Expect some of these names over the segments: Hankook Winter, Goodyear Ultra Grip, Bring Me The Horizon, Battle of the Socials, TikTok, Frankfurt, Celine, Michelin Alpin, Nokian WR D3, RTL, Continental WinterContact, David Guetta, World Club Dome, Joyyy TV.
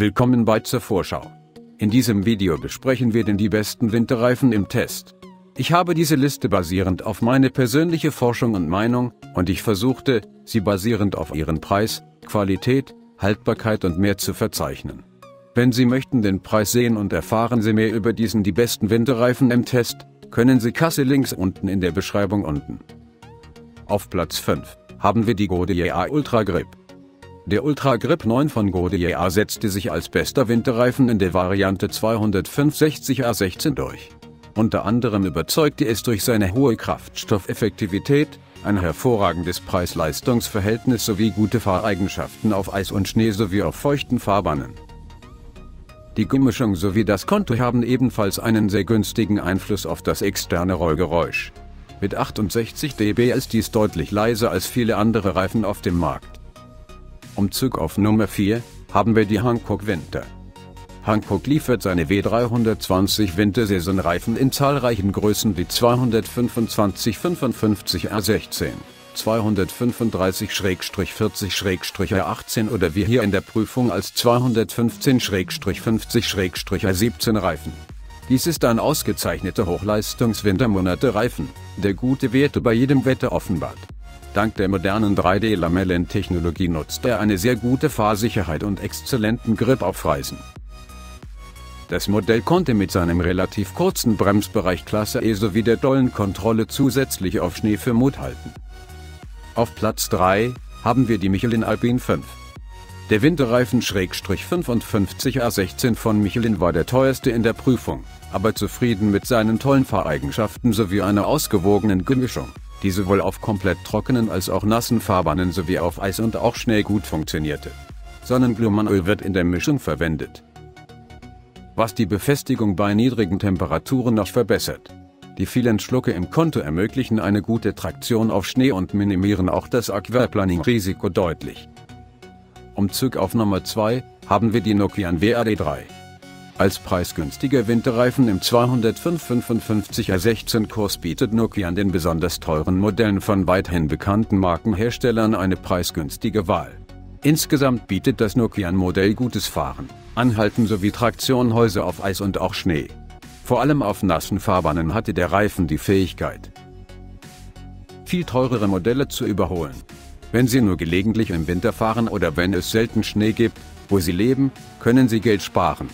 Willkommen bei zur Vorschau. In diesem Video besprechen wir die besten Winterreifen im Test. Ich habe diese Liste basierend auf meine persönliche Forschung und Meinung und ich versuchte, sie basierend auf ihren Preis, Qualität, Haltbarkeit und mehr zu verzeichnen. Wenn Sie möchten den Preis sehen und erfahren Sie mehr über die besten Winterreifen im Test, können Sie Kasse links unten in der Beschreibung unten. Auf Platz 5 haben wir die Goodyear Ultra Grip. Der Ultra Grip 9 von Goodyear setzte sich als bester Winterreifen in der Variante 265A16 durch. Unter anderem überzeugte es durch seine hohe Kraftstoffeffektivität, ein hervorragendes Preis-Leistungs-Verhältnis sowie gute Fahreigenschaften auf Eis und Schnee sowie auf feuchten Fahrbahnen. Die Gummischung sowie das Kontur haben ebenfalls einen sehr günstigen Einfluss auf das externe Rollgeräusch. Mit 68 dB ist dies deutlich leiser als viele andere Reifen auf dem Markt. Umzug auf Nummer 4 haben wir die Hankook Winter. Hankook liefert seine W320 Wintersaisonreifen in zahlreichen Größen wie 225, 55 A16, 235-40-18 A18 oder wie hier in der Prüfung als 215-50-17 A17 Reifen. Dies ist ein ausgezeichneter Hochleistungs-Wintermonate-Reifen, der gute Werte bei jedem Wetter offenbart. Dank der modernen 3D-Lamellen-Technologie nutzt er eine sehr gute Fahrsicherheit und exzellenten Grip auf Reisen. Das Modell konnte mit seinem relativ kurzen Bremsbereich Klasse E sowie der dollen Kontrolle zusätzlich auf Schnee für Mut halten. Auf Platz 3 haben wir die Michelin Alpin 5. Der Winterreifen /55A16 von Michelin war der teuerste in der Prüfung, aber zufrieden mit seinen tollen Fahreigenschaften sowie einer ausgewogenen Gummischung, die sowohl auf komplett trockenen als auch nassen Fahrbahnen sowie auf Eis und auch Schnee gut funktionierte. Sonnenblumenöl wird in der Mischung verwendet, was die Befestigung bei niedrigen Temperaturen noch verbessert. Die vielen Schlucke im Kontur ermöglichen eine gute Traktion auf Schnee und minimieren auch das Aquaplaning-Risiko deutlich. Umzug auf Nummer 2 haben wir die Nokian WR D3. Als preisgünstiger Winterreifen im 205-55A16-Kurs bietet Nokian den besonders teuren Modellen von weithin bekannten Markenherstellern eine preisgünstige Wahl. Insgesamt bietet das Nokian-Modell gutes Fahren, Anhalten sowie Traktion Häuser auf Eis und auch Schnee. Vor allem auf nassen Fahrbahnen hatte der Reifen die Fähigkeit, viel teurere Modelle zu überholen. Wenn Sie nur gelegentlich im Winter fahren oder wenn es selten Schnee gibt, wo Sie leben, können Sie Geld sparen.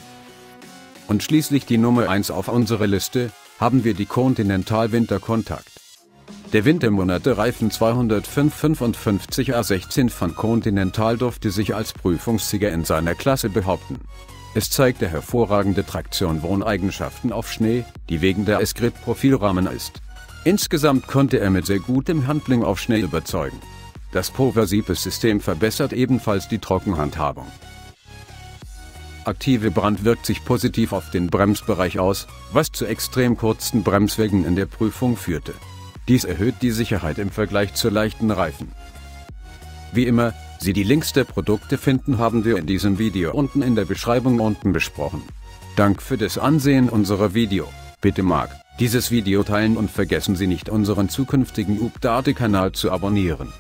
Und schließlich die Nummer 1 auf unserer Liste, haben wir die Continental WinterContact. Der Wintermonate-Reifen 205-55A16 von Continental durfte sich als Prüfungssieger in seiner Klasse behaupten. Es zeigte hervorragende Traktion-Wohneigenschaften auf Schnee, die wegen der S-Grip-Profilrahmen ist. Insgesamt konnte er mit sehr gutem Handling auf Schnee überzeugen. Das Power-Sieb-System verbessert ebenfalls die Trockenhandhabung. Aktive Brand wirkt sich positiv auf den Bremsbereich aus, was zu extrem kurzen Bremswegen in der Prüfung führte. Dies erhöht die Sicherheit im Vergleich zu leichten Reifen. Wie immer, Sie die Links der Produkte finden, haben wir in diesem Video unten in der Beschreibung unten besprochen. Dank für das Ansehen unserer Video. Bitte mag dieses Video teilen und vergessen Sie nicht unseren zukünftigen Update-Kanal zu abonnieren.